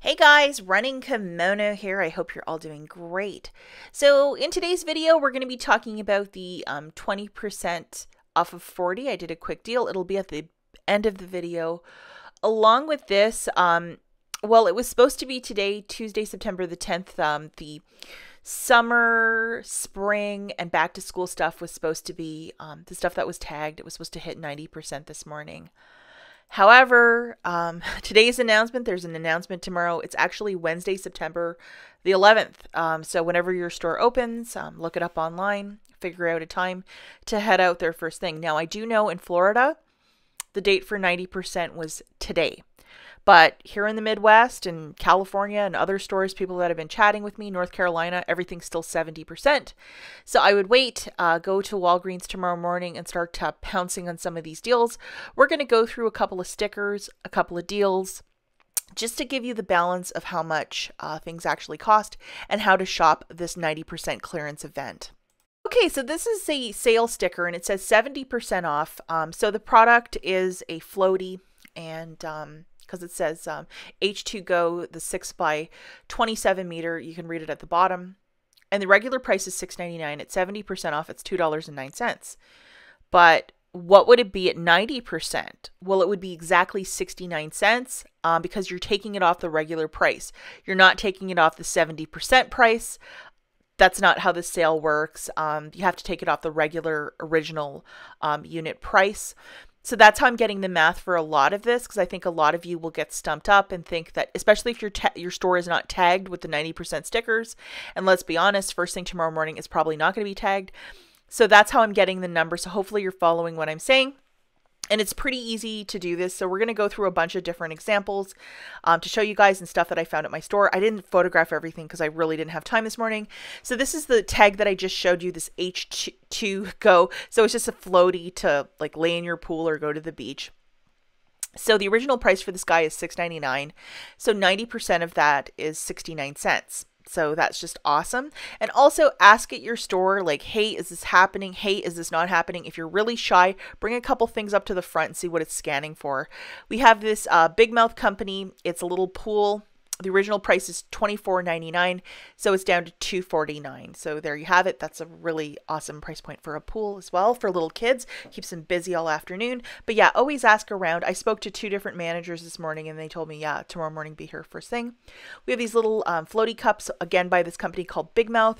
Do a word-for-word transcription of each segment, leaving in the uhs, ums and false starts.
Hey guys, Running Kimono here. I hope you're all doing great. So in today's video, we're going to be talking about the um, twenty percent off of forty. I did a quick deal. It'll be at the end of the video. Along with this, um, well, it was supposed to be today, Tuesday, September the tenth. Um, the summer, spring, and back to school stuff was supposed to be um, the stuff that was tagged. It was supposed to hit ninety percent this morning. However, um, today's announcement, there's an announcement tomorrow. It's actually Wednesday, September the eleventh. Um, so whenever your store opens, um, look it up online, figure out a time to head out there first thing. Now, I do know in Florida, the date for ninety percent was today. But here in the Midwest and California and other stores, people that have been chatting with me, North Carolina, everything's still seventy percent. So I would wait, uh, go to Walgreens tomorrow morning and start uh, pouncing on some of these deals. We're going to go through a couple of stickers, a couple of deals, just to give you the balance of how much uh, things actually cost and how to shop this ninety percent clearance event. Okay, so this is a sale sticker and it says seventy percent off. Um, so the product is a floaty and... Um, because it says um, H two G O, the six by twenty-seven meter. You can read it at the bottom. And the regular price is six ninety-nine. It's seventy percent off. It's two dollars and nine cents. But what would it be at ninety percent? Well, it would be exactly sixty-nine cents um, because you're taking it off the regular price. You're not taking it off the seventy percent price. That's not how the sale works. Um, you have to take it off the regular original um, unit price. So that's how I'm getting the math for a lot of this, because I think a lot of you will get stumped up and think that, especially if your your store is not tagged with the ninety percent stickers, and let's be honest, first thing tomorrow morning is probably not going to be tagged. So that's how I'm getting the number. So hopefully you're following what I'm saying. And it's pretty easy to do this. So we're going to go through a bunch of different examples um, to show you guys and stuff that I found at my store. I didn't photograph everything because I really didn't have time this morning. So this is the tag that I just showed you, this H two G O. So it's just a floaty to like lay in your pool or go to the beach. So the original price for this guy is six ninety-nine. So ninety percent of that is sixty-nine cents. So that's just awesome. And also ask at your store, like, hey, is this happening? Hey, is this not happening? If you're really shy, bring a couple things up to the front and see what it's scanning for. We have this uh, BigMouth company. It's a little pool. The original price is twenty-four ninety-nine. So it's down to two forty-nine. So there you have it. That's a really awesome price point for a pool as well for little kids. Keeps them busy all afternoon. But yeah, always ask around. I spoke to two different managers this morning and they told me, yeah, tomorrow morning be here first thing. We have these little um, floaty cups, again, by this company called BigMouth.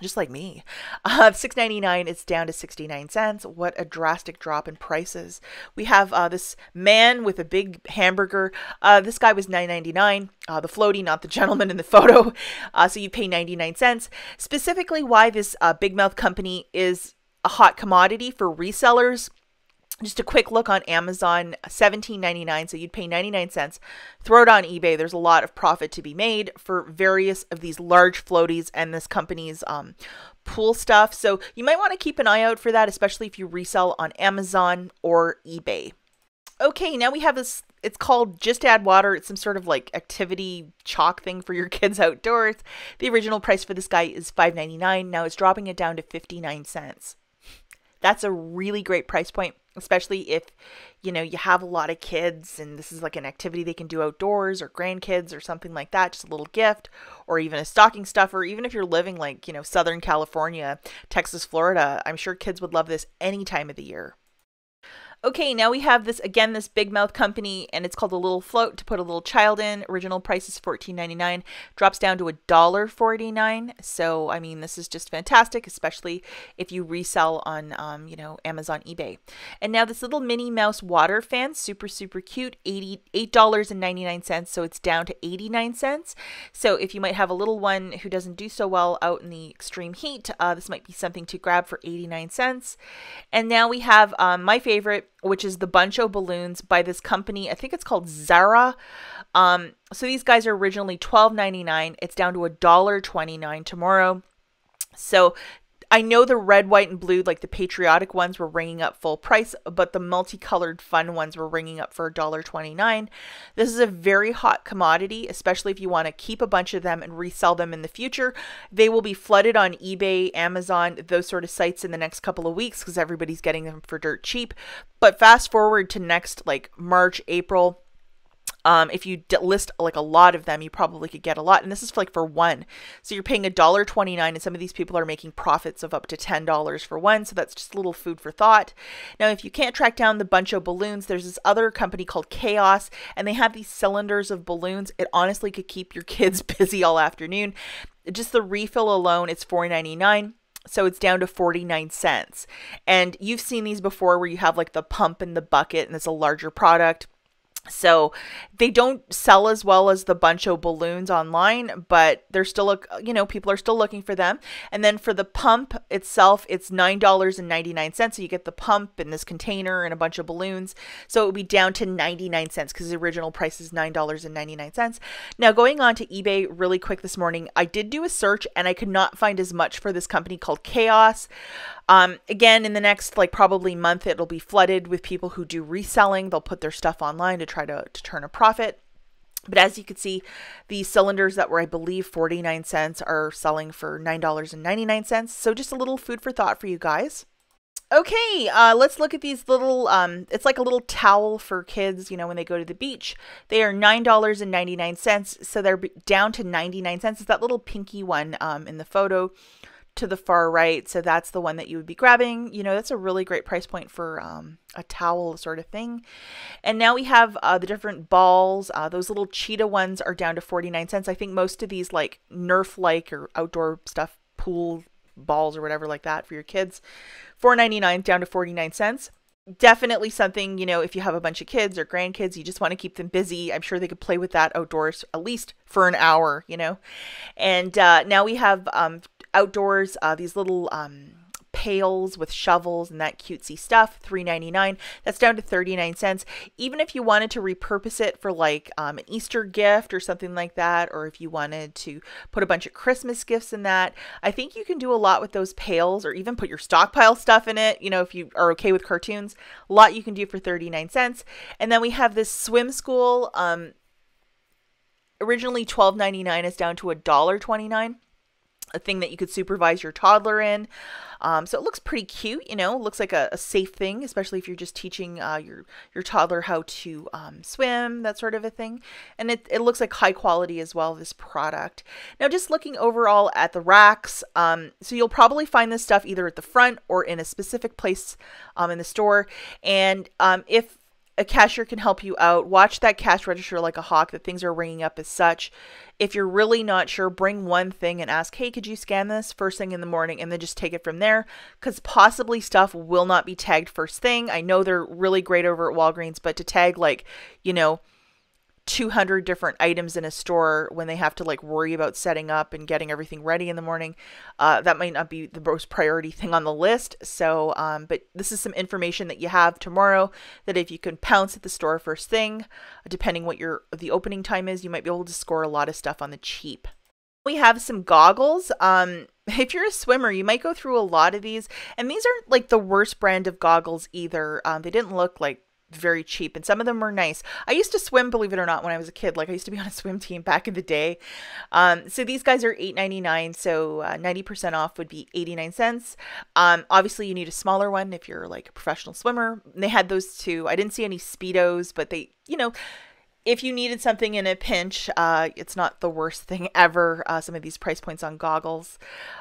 Just like me. Uh, six ninety-nine, it's down to sixty-nine cents. What a drastic drop in prices. We have uh, this man with a big hamburger. Uh, this guy was nine ninety-nine. Uh, the floaty, not the gentleman in the photo. Uh, so you pay ninety-nine cents. Specifically why this uh, BigMouth company is a hot commodity for resellers. Just a quick look on Amazon, seventeen ninety-nine, so you'd pay ninety-nine cents. Throw it on eBay. There's a lot of profit to be made for various of these large floaties and this company's um, pool stuff. So you might want to keep an eye out for that, especially if you resell on Amazon or eBay. Okay, now we have this, it's called Just Add Water. It's some sort of like activity chalk thing for your kids outdoors. The original price for this guy is five ninety-nine. Now it's dropping it down to fifty-nine cents. That's a really great price point, especially if, you know, you have a lot of kids and this is like an activity they can do outdoors or grandkids or something like that, just a little gift or even a stocking stuffer. Even if you're living like, you know, Southern California, Texas, Florida, I'm sure kids would love this any time of the year. Okay, now we have this, again, this BigMouth company, and it's called a little float to put a little child in. Original price is fourteen ninety-nine, drops down to a dollar forty-nine. So, I mean, this is just fantastic, especially if you resell on, um, you know, Amazon, eBay. And now this little Minnie Mouse water fan, super, super cute, eighty-eight ninety-nine. So it's down to eighty-nine cents. So if you might have a little one who doesn't do so well out in the extreme heat, uh, this might be something to grab for eighty-nine cents. And now we have um, my favorite, which is the Bunch O Balloons by this company. I think it's called Zara. Um, so these guys are originally twelve ninety-nine. It's down to a dollar twenty-nine tomorrow. So I know the red, white, and blue, like the patriotic ones, were ringing up full price, but the multicolored fun ones were ringing up for a dollar twenty-nine. This is a very hot commodity, especially if you want to keep a bunch of them and resell them in the future. They will be flooded on eBay, Amazon, those sort of sites in the next couple of weeks because everybody's getting them for dirt cheap. But fast forward to next, like March, April, Um, if you d list like a lot of them, you probably could get a lot. And this is for, like for one. So you're paying a dollar twenty-nine, and some of these people are making profits of up to ten dollars for one. So that's just a little food for thought. Now, if you can't track down the Bunch O Balloons, there's this other company called Chaos, and they have these cylinders of balloons. It honestly could keep your kids busy all afternoon. Just the refill alone, it's four ninety-nine. So it's down to forty-nine cents. And you've seen these before where you have like the pump and the bucket, and it's a larger product. So they don't sell as well as the Bunch O Balloons online, but they're still, you know, people are still looking for them. And then for the pump itself, it's nine ninety-nine. So you get the pump in this container and a bunch of balloons. So it would be down to ninety-nine cents because the original price is nine ninety-nine. Now, going on to eBay really quick this morning, I did do a search and I could not find as much for this company called Chaos. Um, again, in the next like probably month, it'll be flooded with people who do reselling. They'll put their stuff online to try to, to turn a profit. But as you could see, the cylinders that were, I believe, forty-nine cents are selling for nine ninety-nine. So just a little food for thought for you guys. Okay, uh, let's look at these little, um, it's like a little towel for kids, you know, when they go to the beach. They are nine ninety-nine, so they're down to ninety-nine cents. It's that little pinky one um, in the photo to the far right. So that's the one that you would be grabbing. You know, that's a really great price point for um, a towel sort of thing. And now we have uh, the different balls. Uh, those little cheetah ones are down to forty-nine cents. I think most of these like Nerf like or outdoor stuff, pool balls or whatever like that for your kids, four ninety-nine down to forty-nine cents. Definitely something, you know, if you have a bunch of kids or grandkids, you just want to keep them busy. I'm sure they could play with that outdoors at least for an hour, you know. And uh, now we have um, outdoors, uh, these little um, pails with shovels and that cutesy stuff, three ninety-nine. That's down to thirty-nine cents. Even if you wanted to repurpose it for like um, an Easter gift or something like that, or if you wanted to put a bunch of Christmas gifts in that, I think you can do a lot with those pails, or even put your stockpile stuff in it. You know, if you are okay with cartoons, a lot you can do for thirty-nine cents. And then we have this swim school. Um, originally twelve ninety-nine is down to a dollar twenty-nine. A thing that you could supervise your toddler in. Um, so it looks pretty cute, you know, looks like a, a safe thing, especially if you're just teaching uh, your, your toddler how to um, swim, that sort of a thing. And it, it looks like high quality as well, this product. Now, just looking overall at the racks, um, so you'll probably find this stuff either at the front or in a specific place um, in the store. And um, if a cashier can help you out, watch that cash register like a hawk, that things are ringing up as such. If you're really not sure, bring one thing and ask, hey, could you scan this first thing in the morning? And then just take it from there, because possibly stuff will not be tagged first thing. I know they're really great over at Walgreens, but to tag like, you know, two hundred different items in a store when they have to like worry about setting up and getting everything ready in the morning, uh, that might not be the most priority thing on the list. So, um, but this is some information that you have tomorrow, that if you can pounce at the store first thing, depending what your the opening time is, you might be able to score a lot of stuff on the cheap. We have some goggles. Um, if you're a swimmer, you might go through a lot of these, and these aren't like the worst brand of goggles either. Um, they didn't look like very cheap, and some of them were nice. I used to swim, believe it or not, when I was a kid. Like, I used to be on a swim team back in the day. Um, so these guys are eight ninety-nine, so uh, ninety percent off would be eighty-nine cents. Um, obviously, you need a smaller one if you're like a professional swimmer. And they had those two. I didn't see any Speedos, but they, you know, if you needed something in a pinch, uh, it's not the worst thing ever. Uh, some of these price points on goggles.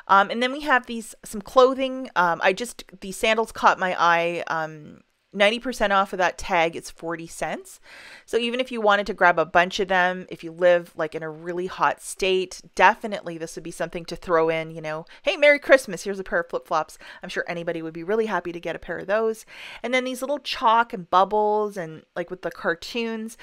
Um, and then we have these, some clothing. Um, I just, the sandals caught my eye. Um, ninety percent off of that tag, it's forty cents. So even if you wanted to grab a bunch of them, if you live like in a really hot state, definitely this would be something to throw in, you know, hey, Merry Christmas, here's a pair of flip-flops. I'm sure anybody would be really happy to get a pair of those. And then these little chalk and bubbles and like with the cartoons,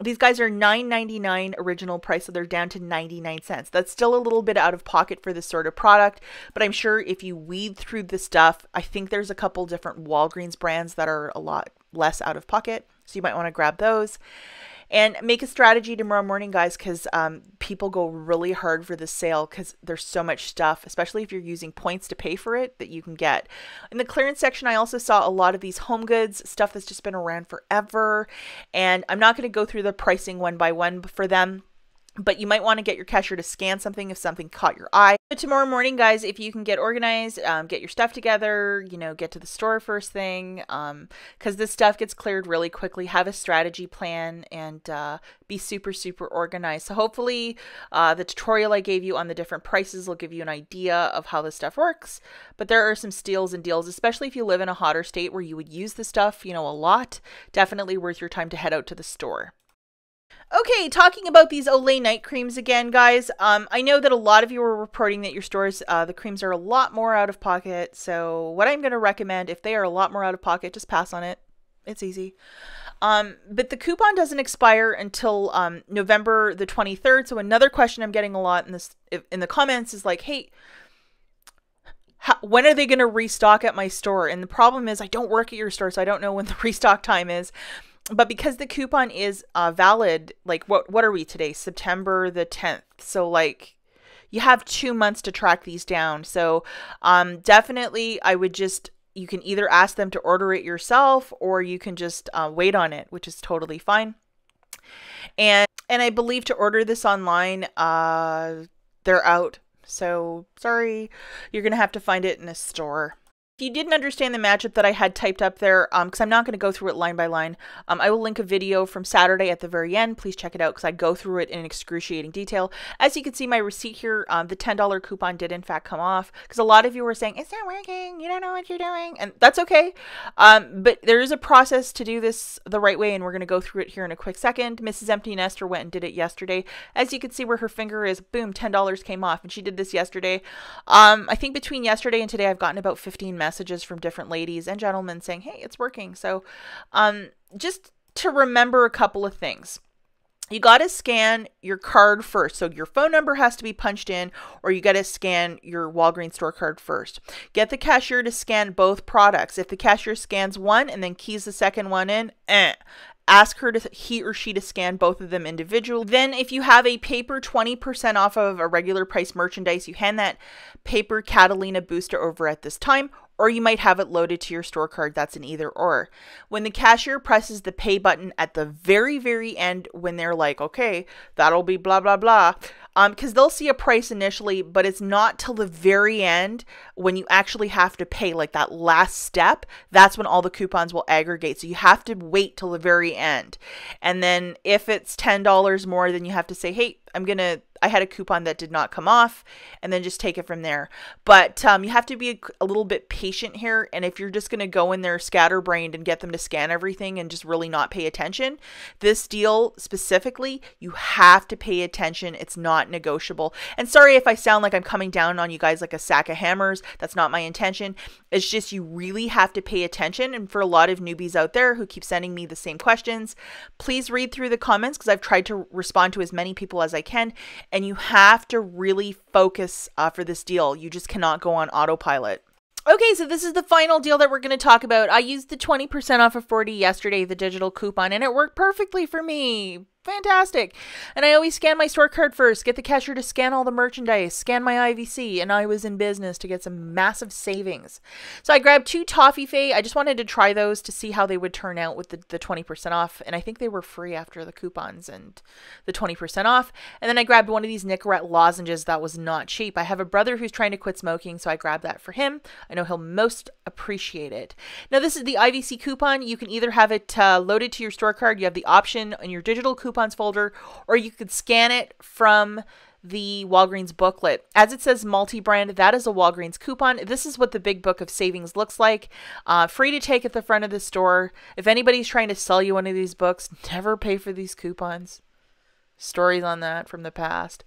these guys are nine ninety-nine original price, so they're down to ninety-nine cents. That's still a little bit out of pocket for this sort of product, but I'm sure if you weed through the stuff, I think there's a couple different Walgreens brands that are a lot less out of pocket, so you might want to grab those. And make a strategy tomorrow morning, guys, because um, people go really hard for the sale because there's so much stuff, especially if you're using points to pay for it, that you can get. In the clearance section, I also saw a lot of these home goods, stuff that's just been around forever. And I'm not going to go through the pricing one by one for them, But you might want to get your cashier to scan something if something caught your eye. But tomorrow morning, guys, if you can get organized, um, get your stuff together, you know, get to the store first thing, um, because this stuff gets cleared really quickly. Have a strategy plan and uh, be super, super organized. So hopefully uh, the tutorial I gave you on the different prices will give you an idea of how this stuff works. But there are some steals and deals, especially if you live in a hotter state where you would use this stuff, you know, a lot. Definitely worth your time to head out to the store. Okay, talking about these Olay night creams again, guys. Um, I know that a lot of you are reporting that your stores, uh, the creams are a lot more out of pocket. So what I'm going to recommend, if they are a lot more out of pocket, just pass on it. It's easy. Um, but the coupon doesn't expire until um, November the twenty-third. So another question I'm getting a lot in this in the comments is like, hey, how, when are they going to restock at my store? And the problem is I don't work at your store, so I don't know when the restock time is. But because the coupon is uh, valid, like what what are we today? September the tenth. So like you have two months to track these down. So um, definitely I would just, you can either ask them to order it yourself or you can just uh, wait on it, which is totally fine. And, and I believe to order this online, uh, they're out. So sorry, you're going to have to find it in a store. If you didn't understand the matchup that I had typed up there, um, because I'm not going to go through it line by line, um, I will link a video from Saturday at the very end. Please check it out because I go through it in excruciating detail. As you can see, my receipt here, um, the ten dollar coupon did in fact come off because a lot of you were saying, it's not working, you don't know what you're doing, and that's okay. Um, but there is a process to do this the right way, and we're going to go through it here in a quick second. Missus Empty Nester went and did it yesterday. As you can see where her finger is, boom, ten dollars came off, and she did this yesterday. Um, I think between yesterday and today, I've gotten about fifteen messages. messages from different ladies and gentlemen saying, hey, it's working. So um, just to remember a couple of things. You got to scan your card first. So your phone number has to be punched in, or you got to scan your Walgreens store card first. Get the cashier to scan both products. If the cashier scans one and then keys the second one in, eh. Ask her to, he or she to scan both of them individually. Then if you have a paper twenty percent off of a regular price merchandise, you hand that paper Catalina booster over at this time, or you might have it loaded to your store card. That's an either or. When the cashier presses the pay button at the very, very end, when they're like, okay, that'll be blah, blah, blah, um, because they'll see a price initially, but it's not till the very end when you actually have to pay, like that last step, that's when all the coupons will aggregate. So you have to wait till the very end. And then if it's ten dollars more, then you have to say, hey, I'm going to, I had a coupon that did not come off, and then just take it from there. But um, you have to be a, a little bit patient here. And if you're just going to go in there scatterbrained and get them to scan everything and just really not pay attention, this deal specifically, you have to pay attention. It's not negotiable. And sorry if I sound like I'm coming down on you guys like a sack of hammers. That's not my intention. It's just you really have to pay attention. And for a lot of newbies out there who keep sending me the same questions, please read through the comments because I've tried to respond to as many people as I can. And you have to really focus uh, for this deal. You just cannot go on autopilot. Okay, so this is the final deal that we're going to talk about. I used the twenty percent off of forty yesterday, the digital coupon, and it worked perfectly for me. Fantastic. And I always scan my store card first, get the cashier to scan all the merchandise, scan my I V C, and I was in business to get some massive savings. So I grabbed two Toffifee. I just wanted to try those to see how they would turn out with the, the twenty percent off. And I think they were free after the coupons and the twenty percent off. And then I grabbed one of these Nicorette lozenges that was not cheap. I have a brother who's trying to quit smoking, so I grabbed that for him. I know he'll most appreciate it. Now this is the I V C coupon. You can either have it uh, loaded to your store card. You have the option on your digital coupon folder, or you could scan it from the Walgreens booklet. As it says multi-brand, that is a Walgreens coupon. This is what the big book of savings looks like. Uh, free to take at the front of the store. If anybody's trying to sell you one of these books, never pay for these coupons. Stories on that from the past.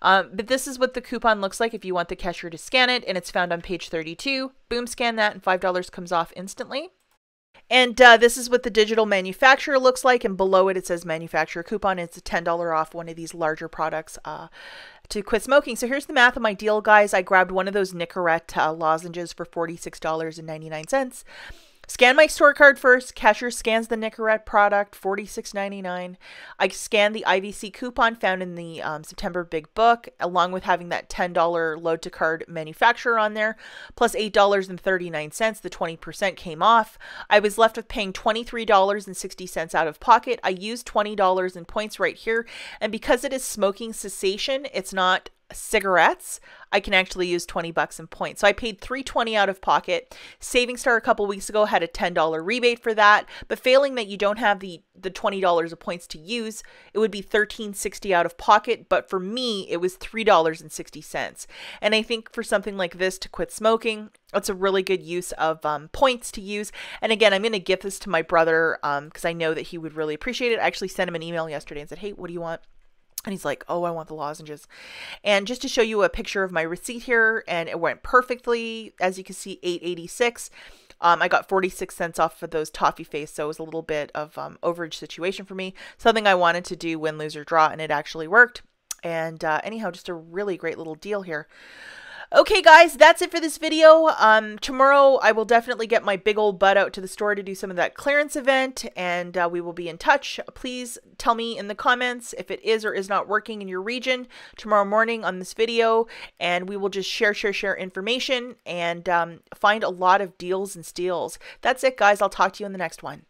Um, but this is what the coupon looks like if you want the cashier to scan it, and it's found on page thirty-two. Boom, scan that and five dollars comes off instantly. And uh, this is what the digital manufacturer looks like. And below it, it says manufacturer coupon. It's a ten dollar off one of these larger products uh, to quit smoking. So here's the math of my deal, guys. I grabbed one of those Nicorette uh, lozenges for forty-six dollars and ninety-nine cents. Scan my store card first. Cashier scans the Nicorette product, forty-six ninety-nine. I scanned the I V C coupon found in the um, September Big Book, along with having that ten dollar load to card manufacturer on there, plus eight dollars and thirty-nine cents. The twenty percent came off. I was left with paying twenty-three dollars and sixty cents out of pocket. I used twenty dollars in points right here. And because it is smoking cessation, it's not cigarettes, I can actually use twenty bucks in points. So I paid three twenty out of pocket. Saving Star a couple weeks ago had a ten dollar rebate for that, but failing that you don't have the the twenty dollars of points to use, it would be thirteen sixty out of pocket, but for me it was three dollars and sixty cents. And I think for something like this to quit smoking, it's a really good use of um, points to use. And again, I'm going to give this to my brother um because I know that he would really appreciate it. I actually sent him an email yesterday and said, "Hey, what do you want?" And he's like, "Oh, I want the lozenges." And just to show you a picture of my receipt here, and it went perfectly. As you can see, eight eighty-six. Um, I got forty-six cents off of those Toffifee, so it was a little bit of um, overage situation for me. Something I wanted to do, win, lose, or draw, and it actually worked. And uh, anyhow, just a really great little deal here. Okay, guys, that's it for this video. Um, tomorrow, I will definitely get my big old butt out to the store to do some of that clearance event, and uh, we will be in touch. Please tell me in the comments if it is or is not working in your region tomorrow morning on this video, and we will just share, share, share information and um, find a lot of deals and steals. That's it, guys. I'll talk to you in the next one.